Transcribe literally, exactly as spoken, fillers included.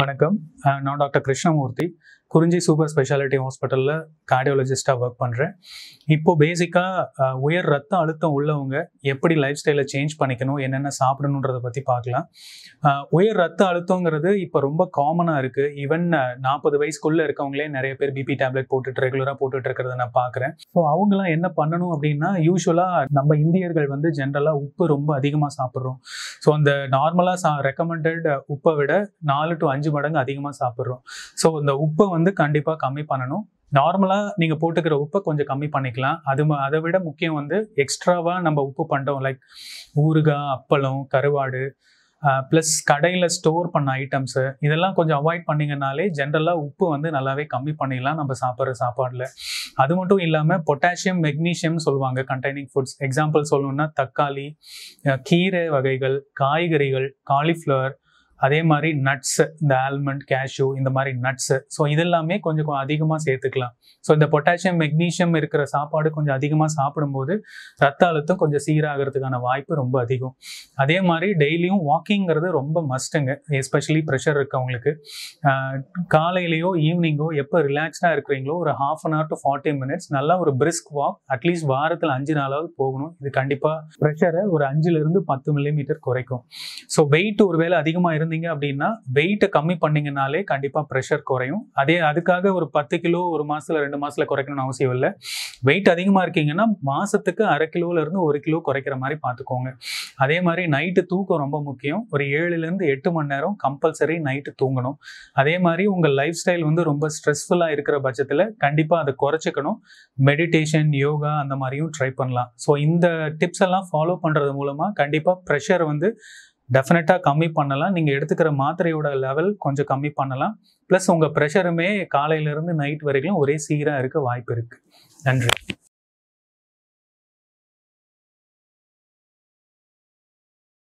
வணக்கம் நான் doctor Krishnamurthy Kurinji super speciality ஹாஸ்பிட்டல்ல கார்டியோலஜிஸ்டா வர்க் பண்றேன் இப்போ பேசிக்கா உயர் ரத்த அழுத்தம் உள்ளவங்க எப்படி லைஃப் ஸ்டைலை சேஞ்ச் பண்ணிக்கணும் என்னென்ன சாப்பிடணும்ன்றத பத்தி பார்க்கலாம் உயர் ரத்த அழுத்தம்ங்கிறது இப்போ ரொம்ப காமனா இருக்கு ஈவன் நாற்பது வயசுக்குள்ள இருக்கவங்களே நிறைய பேர் பிபி டேப்லெட் போட்டுட்டு ரெகுலரா போட்டுட்டு இருக்கிறத நான் பார்க்குறேன் ஸோ அவங்களாம் என்ன பண்ணணும் அப்படின்னா யூஸ்வலா நம்ம இந்தியர்கள் வந்து ஜென்ரலா உப்பு ரொம்ப அதிகமாக சாப்பிட்றோம் ஸோ அந்த நார்மலா சா ரெக்கமெண்டட் உப்பை விட நாலு டு அஞ்சு மடங்கு அதிகமாக சாப்பிட்றோம் ஸோ இந்த உப்பை வந்து கண்டிப்பா கம்மி பண்ணணும் நார்மலா நீங்க போட்டுக்கிற உப்பை கொஞ்சம் கம்மி பண்ணிக்கலாம் அது அதை விட முக்கியம் வந்து எக்ஸ்ட்ராவா நம்ம உப்பு பண்றோம் லைக் ஊறுகாய் அப்பளம் கருவாடு ப்ளஸ் கடையில் ஸ்டோர் பண்ண ஐட்டம்ஸு இதெல்லாம் கொஞ்சம் அவாய்ட் பண்ணிங்கனாலே ஜென்ரலாக உப்பு வந்து நல்லாவே கம்மி பண்ணிடலாம் நம்ம சாப்பிட்ற சாப்பாடில் அது மட்டும் இல்லாமல் பொட்டாசியம் மெக்னீஷியம் சொல்லுவாங்க கண்டெய்னிங் ஃபுட்ஸ் எக்ஸாம்பிள் சொல்லணும்னா தக்காளி கீரை வகைகள் காய்கறிகள் காலிஃப்ளவர் அதே மாதிரி நட்ஸு இந்த ஆல்மண்ட் கேஷ்யூ இந்த மாதிரி நட்ஸு ஸோ இதெல்லாமே கொஞ்சம் அதிகமாக சேர்த்துக்கலாம் ஸோ இந்த பொட்டாசியம் மெக்னீஷியம் இருக்கிற சாப்பாடு கொஞ்சம் அதிகமாக சாப்பிடும்போது ரத்த அழுத்தம் கொஞ்சம் சீராகிறதுக்கான வாய்ப்பு ரொம்ப அதிகம் அதே மாதிரி டெய்லியும் வாக்கிங்கிறது ரொம்ப மஸ்ட்டுங்க எஸ்பெஷலி ப்ரெஷர் இருக்கவங்களுக்கு காலையிலையோ ஈவினிங்கோ எப்போ ரிலாக்ஸ்டாக இருக்கிறீங்களோ ஒரு half an hour to forty minutes நல்லா ஒரு பிரிஸ்க் வாக் அட்லீஸ்ட் வாரத்தில் அஞ்சு நாளாவது போகணும் இது கண்டிப்பாக ப்ரெஷரை ஒரு அஞ்சுலேருந்து பத்து மில்லிமீட்டர் குறைக்கும் ஸோ வெயிட் ஒரு வேளை அதிகமாக இருந்து அப்படின்னா வெயிட்டை கம்மி பண்ணீங்கனாலே கண்டிப்பா பிரஷர் குறையும் அதே அதுக்காக ஒரு பத்து கிலோ ஒரு மாசத்துல ரெண்டு மாசத்துல குறைக்கணும்னு அவசியம் இல்லை வெயிட் அதிகமா இருக்கீங்கன்னா மாசத்துக்கு அரை கிலோல இருந்து ஒரு கிலோ குறைக்கிற மாதிரி பார்த்துக்கோங்க அதே மாதிரி நைட்டு தூக்கம் ரொம்ப முக்கியம் ஒரு ஏழுல இருந்து எட்டு மணி நேரம் கம்பல்சரி நைட்டு தூங்கணும் அதே மாதிரி உங்க லைஃப் ஸ்டைல் வந்து ரொம்ப ஸ்ட்ரெஸ்ஃபுல்லா இருக்கிற பட்சத்துல கண்டிப்பா அதை குறைச்சிக்கணும் மெடிடேஷன் யோகா அந்த மாதிரியும் ட்ரை பண்ணலாம் ஸோ இந்த டிப்ஸ் எல்லாம் ஃபாலோ பண்றது மூலமா கண்டிப்பா பிரஷர் வந்து டெஃபினட்டாக கம்மி பண்ணலாம் நீங்கள் எடுத்துக்கிற மாத்திரையோட லெவல் கொஞ்சம் கம்மி பண்ணலாம் ப்ளஸ் உங்கள் ப்ரெஷருமே காலையிலேருந்து நைட் வரைக்கும் ஒரே சீராக இருக்க வாய்ப்பு இருக்குது நன்றி